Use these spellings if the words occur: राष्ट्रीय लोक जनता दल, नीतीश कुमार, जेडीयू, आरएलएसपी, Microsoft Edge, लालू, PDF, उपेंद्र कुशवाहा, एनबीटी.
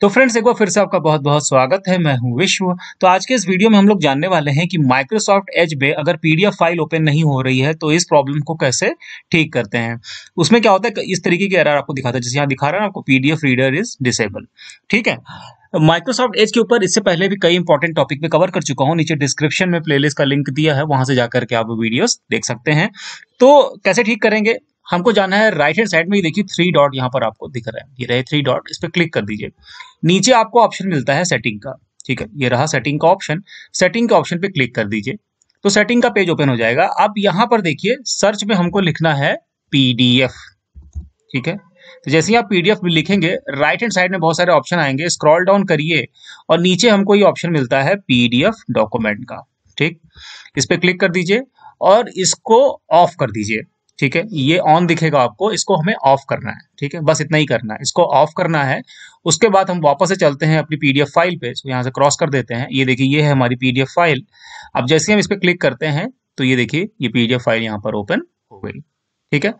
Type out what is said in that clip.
तो फ्रेंड्स एक बार फिर से आपका बहुत बहुत स्वागत है। मैं हूं विश्व। तो आज के इस वीडियो में हम लोग जानने वाले हैं कि माइक्रोसॉफ्ट एज पे अगर पीडीएफ फाइल ओपन नहीं हो रही है तो इस प्रॉब्लम को कैसे ठीक करते हैं। उसमें क्या होता है, इस तरीके के एरर आपको दिखाता है, जैसे यहाँ दिखा रहा है आपको पीडीएफ रीडर इज डिसेबल। ठीक है, माइक्रोसॉफ्ट एज के ऊपर इससे पहले भी कई इंपॉर्टेंट टॉपिक पे कवर कर चुका हूँ। नीचे डिस्क्रिप्शन में प्लेलिस्ट का लिंक दिया है, वहां से जाकर के आप वीडियोस देख सकते हैं। तो कैसे ठीक करेंगे, हमको जाना है राइट हैंड साइड में। ये देखिए थ्री डॉट यहाँ पर आपको दिख रहा है, ये रहे थ्री डॉट, इस पर क्लिक कर दीजिए। नीचे आपको ऑप्शन मिलता है सेटिंग का। ठीक है, ये रहा सेटिंग का ऑप्शन। सेटिंग के ऑप्शन पे क्लिक कर दीजिए तो सेटिंग का पेज ओपन हो जाएगा। अब यहाँ पर देखिए सर्च में हमको लिखना है पीडीएफ। ठीक है, तो जैसे ही आप पीडीएफ लिखेंगे राइट हैंड साइड में बहुत सारे ऑप्शन आएंगे, स्क्रॉल डाउन करिए और नीचे हमको ये ऑप्शन मिलता है पीडीएफ डॉक्यूमेंट का। ठीक, इस पर क्लिक कर दीजिए और इसको ऑफ कर दीजिए। ठीक है, ये ऑन दिखेगा आपको, इसको हमें ऑफ करना है। ठीक है, बस इतना ही करना है, इसको ऑफ करना है। उसके बाद हम वापस से चलते हैं अपनी पीडीएफ फाइल पे। तो यहाँ से क्रॉस कर देते हैं, ये देखिए ये है हमारी पीडीएफ फाइल। अब जैसे हम इस पर क्लिक करते हैं तो ये देखिए ये पीडीएफ फाइल यहाँ पर ओपन हो गई। ठीक है,